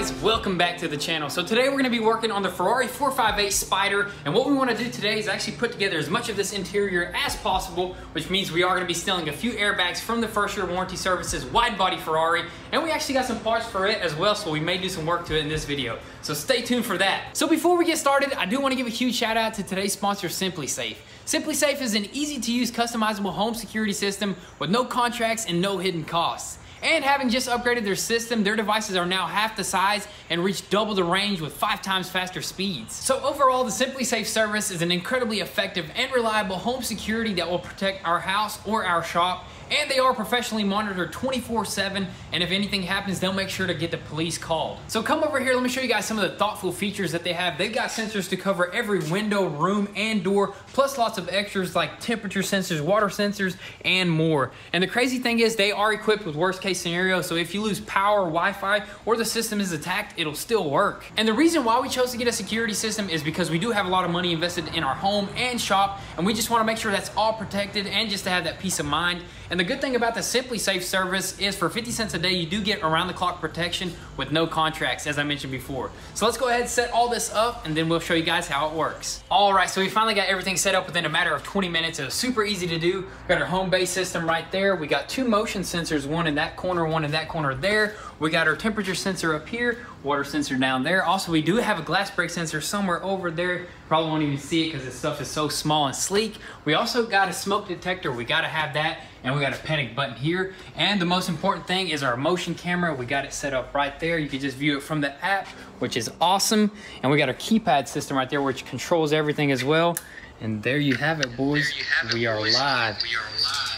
guys, welcome back to the channel. So today we're gonna be working on the Ferrari 458 Spider, and what we wanna do today is actually put together as much of this interior as possible, which means we are gonna be stealing a few airbags from the first year warranty services wide body Ferrari, and we actually got some parts for it as well, so we may do some work to it in this video. So stay tuned for that. So before we get started, I do wanna give a huge shout out to today's sponsor, SimpliSafe. SimpliSafe is an easy to use customizable home security system with no contracts and no hidden costs. And having just upgraded their system, their devices are now half the size and reach double the range with 5 times faster speeds. So overall, the SimpliSafe service is an incredibly effective and reliable home security that will protect our house or our shop. And they are professionally monitored 24/7, and if anything happens, they'll make sure to get the police called. So come over here, let me show you guys some of the thoughtful features that they have. They've got sensors to cover every window, room, and door, plus lots of extras like temperature sensors, water sensors, and more. And the crazy thing is they are equipped with worst case scenario, so if you lose power, Wi-Fi, or the system is attacked, it'll still work. And the reason why we chose to get a security system is because we do have a lot of money invested in our home and shop, and we just want to make sure that's all protected and just to have that peace of mind. And the good thing about the SimpliSafe service is for 50 cents a day, you do get around the clock protection with no contracts, as I mentioned before. So let's go ahead and set all this up, and then we'll show you guys how it works. All right, so we finally got everything set up within a matter of 20 minutes. It was super easy to do. We got our home base system right there. We got 2 motion sensors, one in that corner, one in that corner there. We got our temperature sensor up here, water sensor down there. Also, we do have a glass break sensor somewhere over there. Probably won't even see it because this stuff is so small and sleek. We also got a smoke detector. We got to have that. And we got a panic button here. And the most important thing is our motion camera. We got it set up right there. You can just view it from the app, which is awesome. And we got our keypad system right there, which controls everything as well. And there you have it, boys. We are live.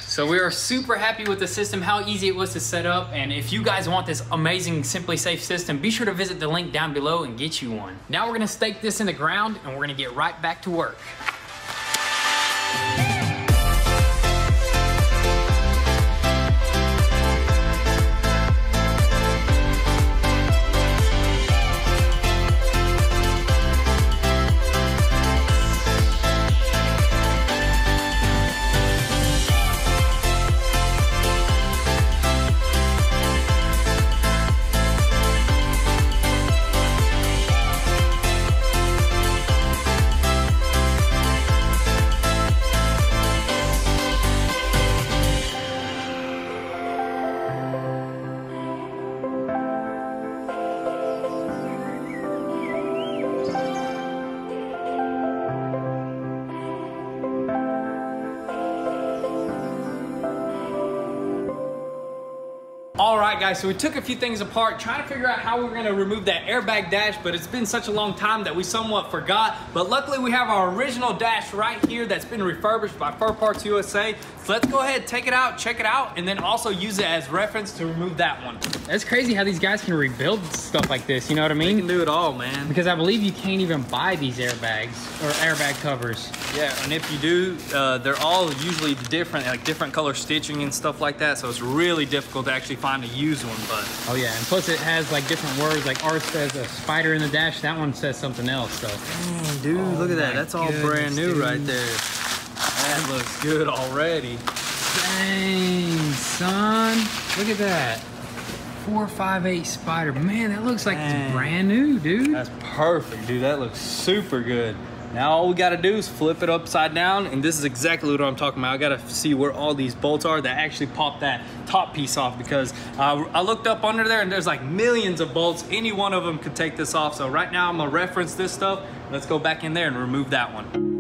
So we are super happy with the system, how easy it was to set up. And if you guys want this amazing SimpliSafe system, be sure to visit the link down below and get you one. Now we're gonna stake this in the ground and we're gonna get right back to work. All right, guys, so we took a few things apart, trying to figure out how we're gonna remove that airbag dash, but it's been such a long time that we somewhat forgot. But luckily we have our original dash right here that's been refurbished by FerrParts USA. So let's go ahead, take it out, check it out, and then also use it as reference to remove that one. That's crazy how these guys can rebuild stuff like this, you know what I mean? They can do it all, man. Because I believe you can't even buy these airbags or airbag covers. Yeah, and if you do, they're all usually different, like different color stitching and stuff like that, so it's really difficult to actually find a used one. But oh yeah, and plus it has like different words, like ours says a spider in the dash, that one says something else. So dang, dude, oh, look at that, that's all brand new, dude. Right there, that looks good already. Dang, son, look at that 458 Spider, man, that looks like it's brand new, dude. That's perfect, dude, that looks super good. Now all we gotta do is flip it upside down, and this is exactly what I'm talking about. I gotta see where all these bolts are that actually pop that top piece off, because I looked up under there and there's like millions of bolts. Any one of them could take this off. So right now I'm gonna reference this stuff. Let's go back in there and remove that one.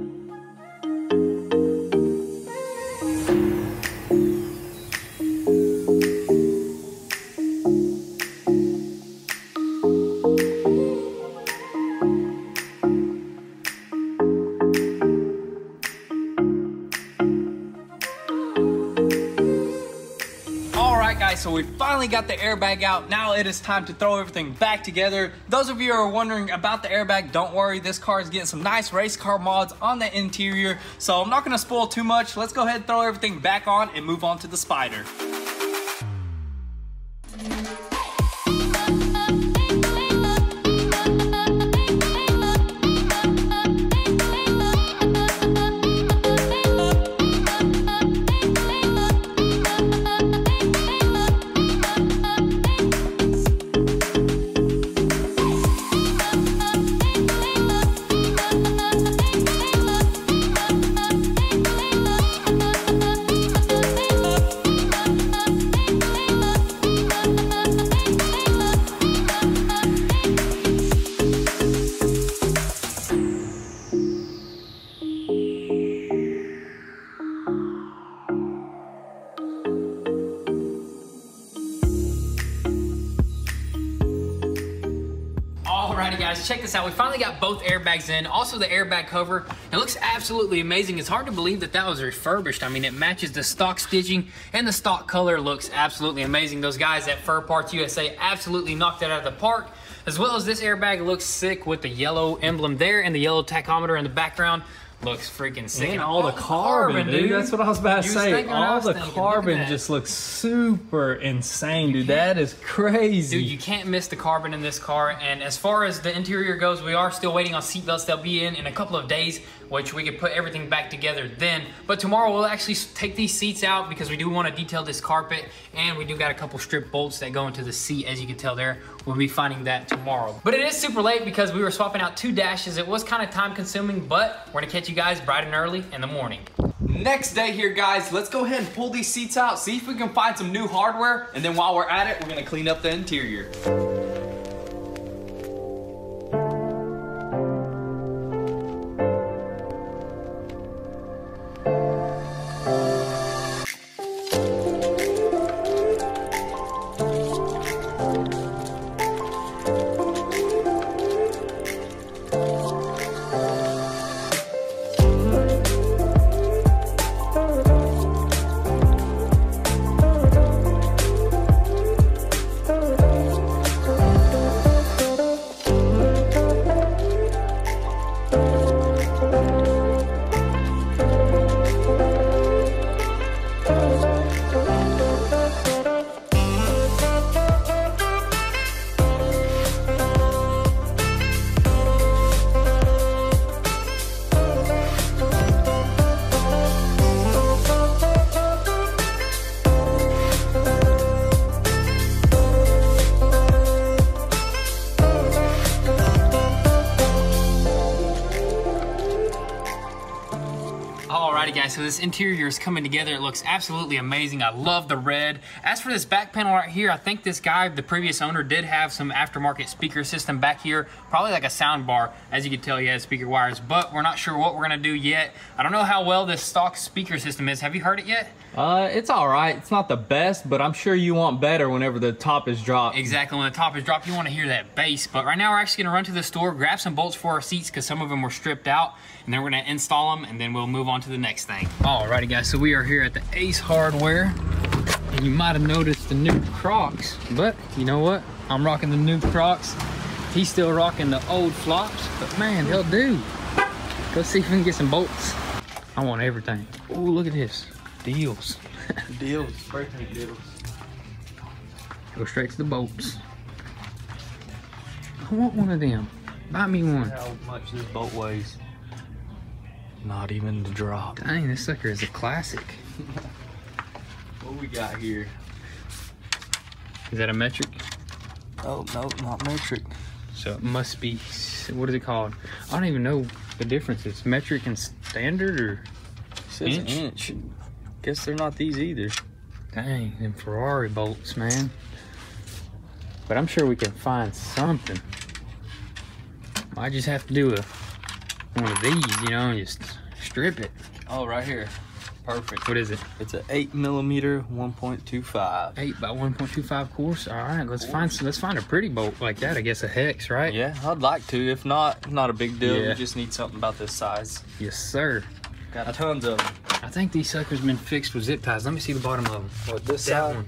So we finally got the airbag out. Now it is time to throw everything back together. Those of you who are wondering about the airbag, don't worry, this car is getting some nice race car mods on the interior, so I'm not gonna spoil too much. Let's go ahead and throw everything back on and move on to the Spider. guys, check this out. We finally got both airbags in, also the airbag cover. It looks absolutely amazing. It's hard to believe that that was refurbished. I mean, it matches the stock stitching and the stock color. Looks absolutely amazing. Those guys at FerrParts USA absolutely knocked that out of the park. As well as this airbag looks sick with the yellow emblem there and the yellow tachometer in the background. Looks freaking sick. And all the carbon, dude. That's what I was about to say. All the carbon just looks super insane, dude. That is crazy. Dude, you can't miss the carbon in this car. And as far as the interior goes, we are still waiting on seatbelts. They'll be in a couple of days, which we could put everything back together then. But tomorrow we'll actually take these seats out because we do want to detail this carpet. And we do got a couple strip bolts that go into the seat, as you can tell there. We'll be finding that tomorrow. But it is super late because we were swapping out two dashes. It was kind of time consuming, but we're going to catch you guys bright and early in the morning. Next day here, guys, let's go ahead and pull these seats out, see if we can find some new hardware. And then while we're at it, we're going to clean up the interior. So this interior is coming together. It looks absolutely amazing. I love the red. As for this back panel right here, I think this guy, the previous owner, did have some aftermarket speaker system back here, probably like a sound bar. As you can tell, he has speaker wires, but we're not sure what we're gonna do yet. I don't know how well this stock speaker system is. Have you heard it yet? It's all right. It's not the best, but I'm sure you want better whenever the top is dropped. Exactly, when the top is dropped, you wanna hear that bass. But right now we're actually gonna run to the store, grab some bolts for our seats because some of them were stripped out, and then we're gonna install them, and then we'll move on to the next thing. Alrighty guys, so we are here at the Ace Hardware, and you might have noticed the new Crocs, but you know what? I'm rocking the new Crocs. He's still rocking the old flops, but man, they'll do. Let's see if we can get some bolts. I want everything. Oh, look at this. Deals. Deals. Breaking deals. Go straight to the bolts. I want one of them. Buy me one. How much this bolt weighs? Not even the drop. Dang, this sucker is a classic. What we got here? Is that a metric? Oh, no, not metric. So it must be, what is it called? I don't even know the difference. It's metric and standard, or it says inch? Inch. Guess they're not these either. Dang, them Ferrari bolts, man. But I'm sure we can find something. I just have to do a one of these, you know, and just strip it. Oh, right here. Perfect. What is it? It's an 8mm 1.25. 8 by 1.25 course. All right, let's find a pretty bolt like that. I guess a hex, right? Yeah, I'd like to. If not, not a big deal. Yeah. You just need something about this size. Yes, sir. Got tons of them. I think these suckers been fixed with zip ties. Let me see the bottom of them. What, this that side? One.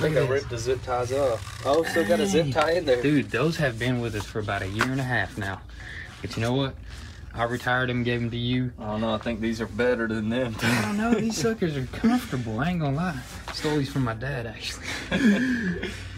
Look, I ripped the zip ties off. Oh, still got a zip tie in there. Dude, those have been with us for about 1.5 years now. But you know what? I retired them, gave them to you. I don't know, I think these are better than them. I don't know, these suckers are comfortable, I ain't gonna lie. Stole these from my dad, actually.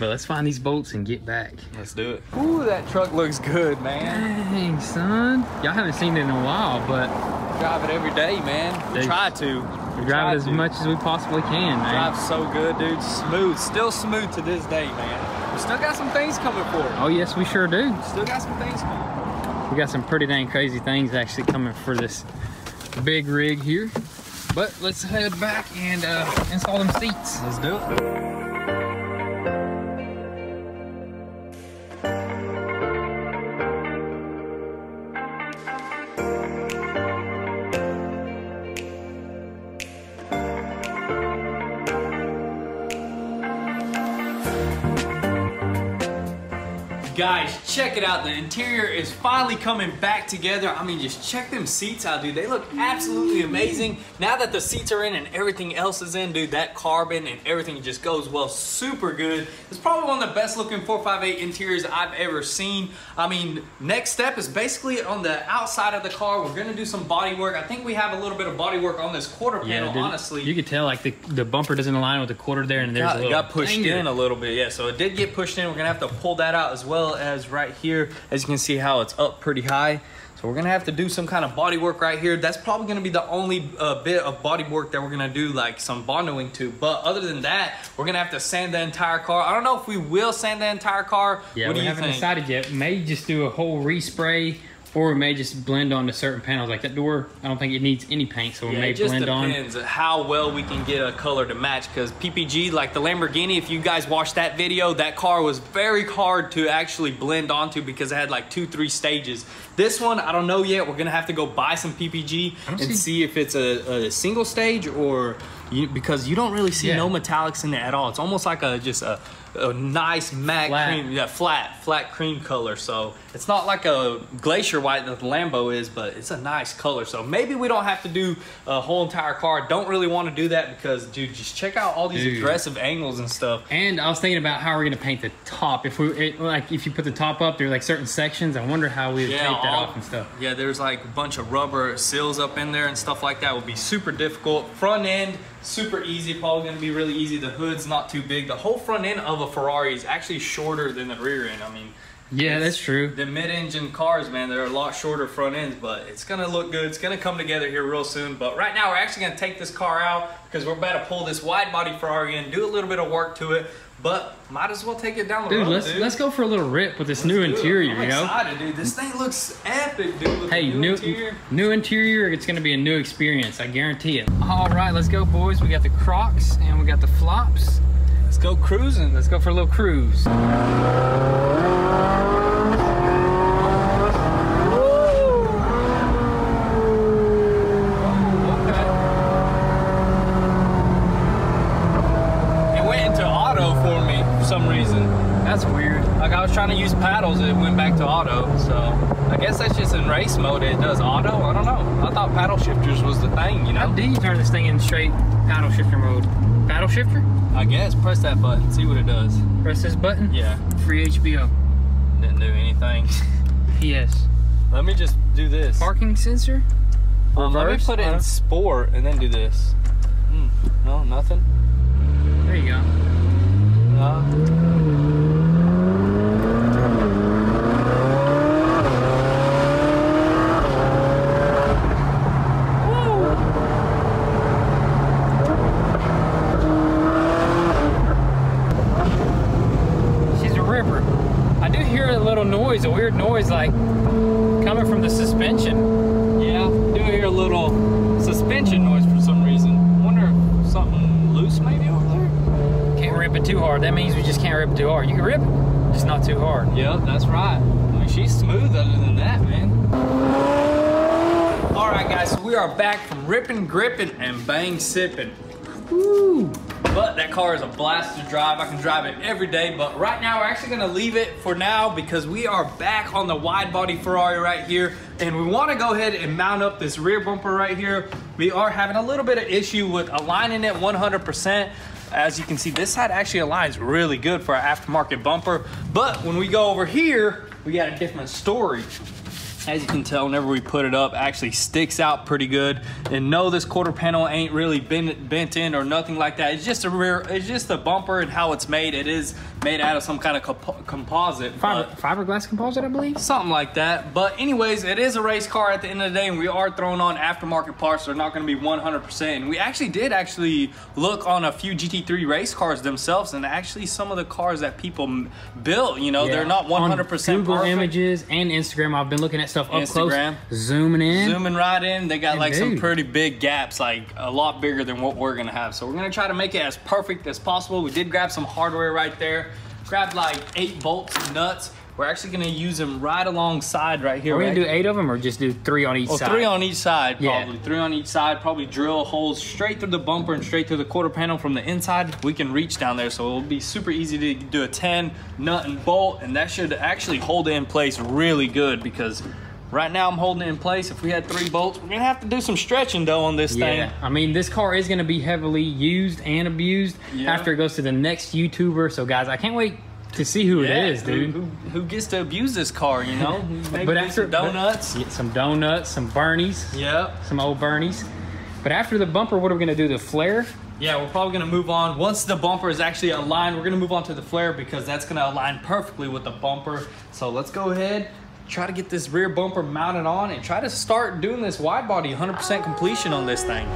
But let's find these bolts and get back. Let's do it. Ooh, that truck looks good, man. Dang, son. Y'all haven't seen it in a while, but... We drive it every day, man. We try to. We drive it as much as we possibly can, man. Drives so good, dude. Smooth. Still smooth to this day, man. We still got some things coming for it. Oh, yes, we sure do. Still got some things coming. We got some pretty dang crazy things actually coming for this big rig here. But let's head back and install them seats. Let's do it. guys, check it out. The interior is finally coming back together. I mean, just check them seats out, dude. They look absolutely amazing. Now that the seats are in and everything else is in, dude, that carbon and everything just goes well super good. It's probably one of the best looking 458 interiors I've ever seen. I mean, next step is basically on the outside of the car. We're gonna do some body work. I think we have a little bit of body work on this quarter panel, dude, honestly. You could tell like the bumper doesn't align with the quarter there, and there's a little, got pushed in a little bit, yeah. So it did get pushed in. We're gonna have to pull that out, as well as right here, as you can see how it's up pretty high. So we're gonna have to do some kind of body work right here. That's probably gonna be the only bit of body work that we're gonna do, like some bonding to. But other than that, we're gonna have to sand the entire car. I don't know if we will sand the entire car. Yeah, what do you think? We haven't decided yet. May just do a whole respray, or we may just blend onto certain panels. Like that door, I don't think it needs any paint, so we may blend on. It just depends how well we can get a color to match, because PPG, like the Lamborghini, if you guys watched that video, that car was very hard to actually blend onto because it had like 2-3 stages. This one, I don't know yet. We're gonna have to go buy some PPG and see if it's a single stage, or because you don't really see no metallics in it at all. It's almost like a nice matte cream, flat cream color. So it's not like a glacier white that the Lambo is, but it's a nice color. So maybe we don't have to do a whole entire car. Don't really want to do that because, dude, just check out all these aggressive angles and stuff. And I was thinking about how we're gonna paint the top. If we like, if you put the top up, there are like certain sections. I wonder how we would paint that off and stuff. Yeah, there's like a bunch of rubber seals up in there and stuff like that. It would be super difficult. Front end, super easy, probably gonna be really easy. The hood's not too big. The whole front end of a Ferrari is actually shorter than the rear end. I mean, yeah, that's true. The mid-engine cars, man, they're a lot shorter front ends, but it's gonna look good. It's gonna come together here real soon. But right now, we're actually gonna take this car out because we're about to pull this wide-body Ferrari in, do a little bit of work to it, but might as well take it down the road, let's go for a little rip with this new interior, you know? I'm excited, dude. This thing looks epic, dude. With hey, new interior, it's gonna be a new experience. I guarantee it. All right, let's go, boys. We got the Crocs and we got the flops. Let's go cruising. Let's go for a little cruise. Trying to use paddles, it went back to auto, so I guess that's just in race mode. It does auto. I don't know. I thought paddle shifters was the thing, you know. How do you turn this thing in straight paddle shifter mode? Paddle shifter? I guess. Press that button. See what it does. Press this button? Yeah. Free HBO. Didn't do anything. P.S. Let me just do this. Parking sensor? Let me put it in sport and then do this. No, nothing. There you go. A weird noise like coming from the suspension. Yeah, I do hear a little suspension noise for some reason. I wonder if something loose maybe over there. Can't rip it too hard. That means we just can't rip it too hard. You can rip it, just not too hard. Yeah, that's right. I mean, she's smooth other than that, man. All right, guys, so we are back from ripping, gripping, and bang sipping. Woo! But that car is a blast to drive. I can drive it every day, but right now we're actually gonna leave it for now because we are back on the wide body Ferrari right here, and we wanna go ahead and mount up this rear bumper right here. We are having a little bit of issue with aligning it 100%. As you can see, this side actually aligns really good for our aftermarket bumper, but when we go over here, we got a different story. As you can tell, whenever we put it up, it actually sticks out pretty good. And no, this quarter panel ain't really bent in or nothing like that. It's just a rear, it's just a bumper and how it's made. It is made out of some kind of composite. Fiberglass composite, I believe? Something like that. But anyways, it is a race car at the end of the day, and we are throwing on aftermarket parts. They're not gonna be 100%. And we actually did look on a few GT3 race cars themselves, and actually some of the cars that people built, you know, they're not 100% perfect. Google Images and Instagram, I've been looking at stuff up close, zooming right in. They got like some pretty big gaps, like a lot bigger than what we're gonna have. So we're gonna try to make it as perfect as possible. We did grab some hardware right there, grabbed like 8 bolts and nuts. We're actually gonna use them right alongside right here. Are we gonna do 8 of them or just do 3 on each side? 3 on each side, probably. Yeah. 3 on each side, probably drill holes straight through the bumper and straight through the quarter panel from the inside. We can reach down there, so it'll be super easy to do a 10 nut and bolt, and that should actually hold it in place really good, because right now I'm holding it in place. If we had 3 bolts, we're gonna have to do some stretching though on this thing. I mean, this car is gonna be heavily used and abused after it goes to the next YouTuber. So guys, I can't wait to see who it is, dude. Who gets to abuse this car, you know? Maybe but after some donuts. Yeah, some donuts, some Bernies. Yep. Some old Bernies. But after the bumper, what are we gonna do? The flare? Yeah, we're probably gonna move on. Once the bumper is actually aligned, we're gonna move on to the flare because that's gonna align perfectly with the bumper. So let's go ahead, try to get this rear bumper mounted on and try to start doing this wide body 100% completion on this thing.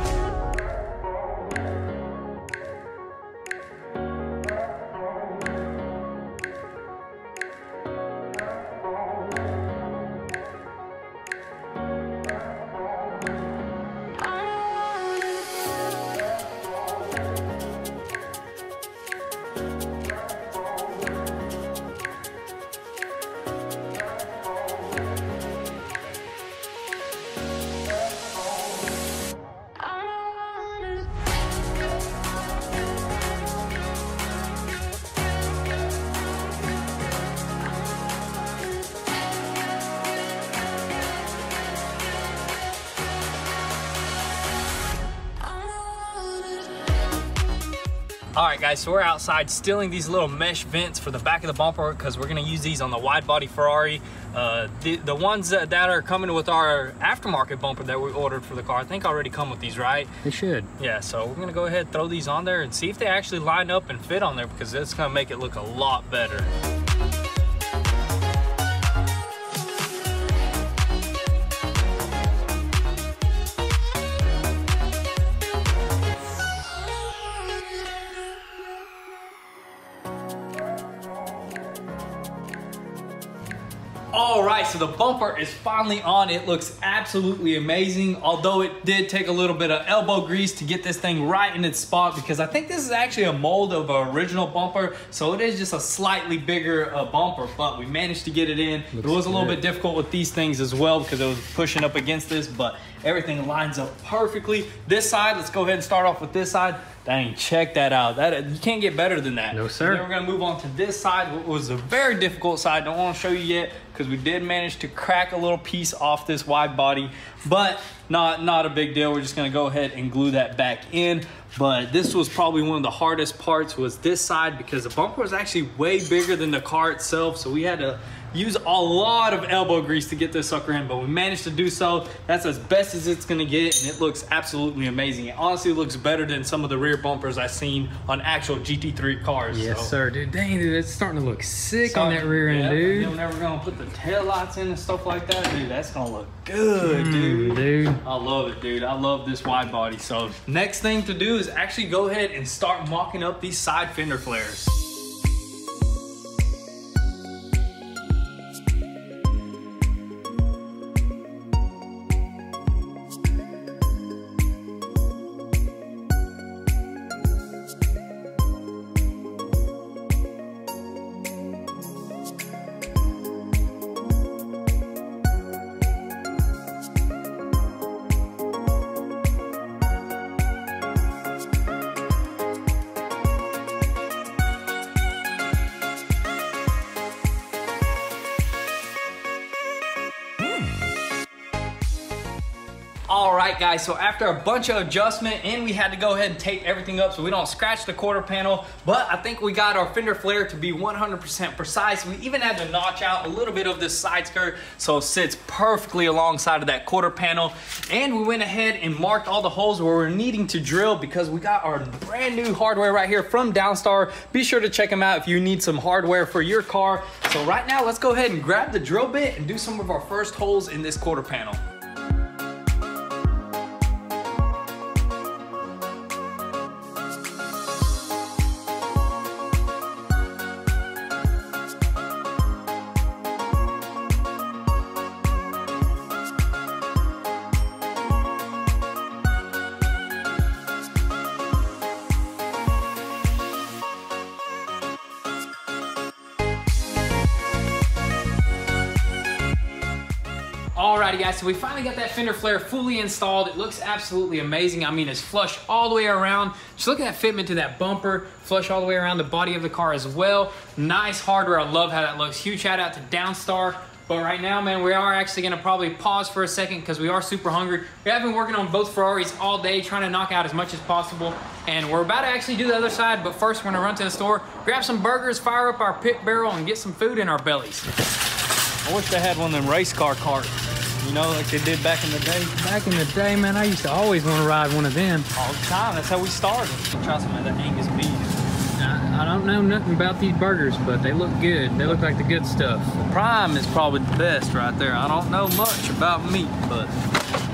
All right guys, so we're outside stealing these little mesh vents for the back of the bumper because we're gonna use these on the wide body Ferrari. The ones that are coming with our aftermarket bumper that we ordered for the car, I think already come with these, right? They should. Yeah, so we're gonna go ahead, throw these on there and see if they actually line up and fit on there, because that's gonna make it look a lot better. All right, so the bumper is finally on. It looks absolutely amazing, although it did take a little bit of elbow grease to get this thing right in its spot, because I think this is actually a mold of an original bumper, so it is just a slightly bigger bumper, but we managed to get it in. Looks it was a little bit difficult with these things as well because it was pushing up against this, but everything lines up perfectly. This side, let's go ahead and start off with this side. Dang, check that out. You can't get better than that. No, sir. And then we're gonna move on to this side, what was a very difficult side. Don't wanna show you yet, because we did manage to crack a little piece off this wide body, but not a big deal. We're just gonna go ahead and glue that back in. But this was probably one of the hardest parts, was this side, because the bumper was actually way bigger than the car itself, so we had to use a lot of elbow grease to get this sucker in, but we managed to do so. That's as best as it's gonna get, and it looks absolutely amazing. It honestly looks better than some of the rear bumpers I've seen on actual GT3 cars. Yes, sir, dude. Dang, dude, it's starting to look sick on that rear end, dude. And then we're gonna put the tail lights in and stuff like that, dude. That's gonna look good, dude. I love it, dude. I love this wide body. So next thing to do is actually go ahead and start mocking up these side fender flares. All right guys, so after a bunch of adjustment, and we had to go ahead and tape everything up so we don't scratch the quarter panel, but I think we got our fender flare to be 100% precise. We even had to notch out a little bit of this side skirt so it sits perfectly alongside of that quarter panel. And we went ahead and marked all the holes where we're needing to drill, because we got our brand new hardware right here from Downstar. Be sure to check them out if you need some hardware for your car. So right now, let's go ahead and grab the drill bit and do some of our first holes in this quarter panel. Alrighty guys, so we finally got that fender flare fully installed. It looks absolutely amazing. I mean, it's flush all the way around. Just look at that fitment to that bumper, flush all the way around the body of the car as well. Nice hardware, I love how that looks. Huge shout out to Downstar. But right now, man, we are actually gonna probably pause for a second because we are super hungry. We have been working on both Ferraris all day, trying to knock out as much as possible. And we're about to actually do the other side, but first we're gonna run to the store, grab some burgers, fire up our pit barrel, and get some food in our bellies. I wish they had one of them race car carts, you know, like they did back in the day. Back in the day, man, I used to always want to ride one of them. All the time, that's how we started. Try some of the Angus beef. I don't know nothing about these burgers, but they look good. They look like the good stuff. The prime is probably the best right there. I don't know much about meat, but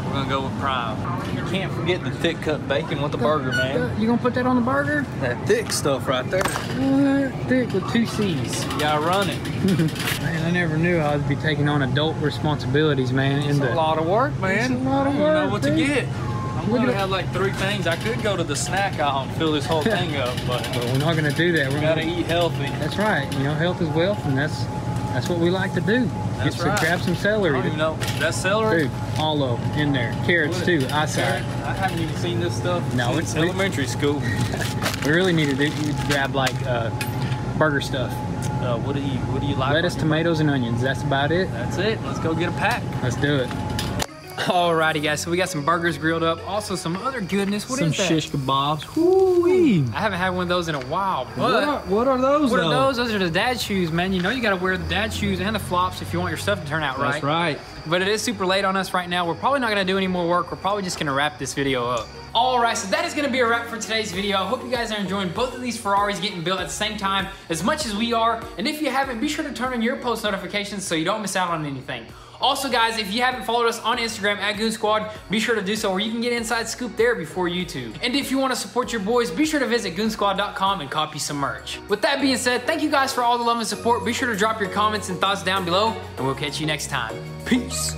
we're gonna go with prime. You can't forget the thick cut bacon with the burger, man. You gonna put that on the burger? That thick stuff right there. What? Thick with two C's. You gotta run it. Man, I never knew I would be taking on adult responsibilities, man. It's a lot of work, man. It's a lot of work. I don't know what to get. I'm gonna have like three things. I could go to the snack aisle and fill this whole thing up, but we're not gonna do that. We gotta eat healthy. That's right. You know, health is wealth, and that's what we like to do. That's right. Grab some celery. You know, that celery. Dude, all of them in there. Carrots too. I saw. I haven't even seen this stuff. No, it's elementary school. We really need to grab like burger stuff. What do you like? Lettuce, tomatoes, and onions. That's about it. That's it. Let's go get a pack. Let's do it. Alrighty guys, so we got some burgers grilled up, also some other goodness. What is that? Some shish kebabs. Ooh, I haven't had one of those in a while. But what are those? Those are the dad shoes, man. You know you gotta wear the dad shoes and the flops if you want your stuff to turn out right. That's right. But it is super late on us right now. We're probably not gonna do any more work. We're probably just gonna wrap this video up. All right, so that is gonna be a wrap for today's video. I hope you guys are enjoying both of these Ferraris getting built at the same time as much as we are. And if you haven't, be sure to turn on your post notifications so you don't miss out on anything. Also guys, if you haven't followed us on Instagram at Goonsquad, be sure to do so where you can get inside scoop there before YouTube. And if you want to support your boys, be sure to visit goonsquad.com and copy some merch. With that being said, thank you guys for all the love and support. Be sure to drop your comments and thoughts down below, and we'll catch you next time. Peace.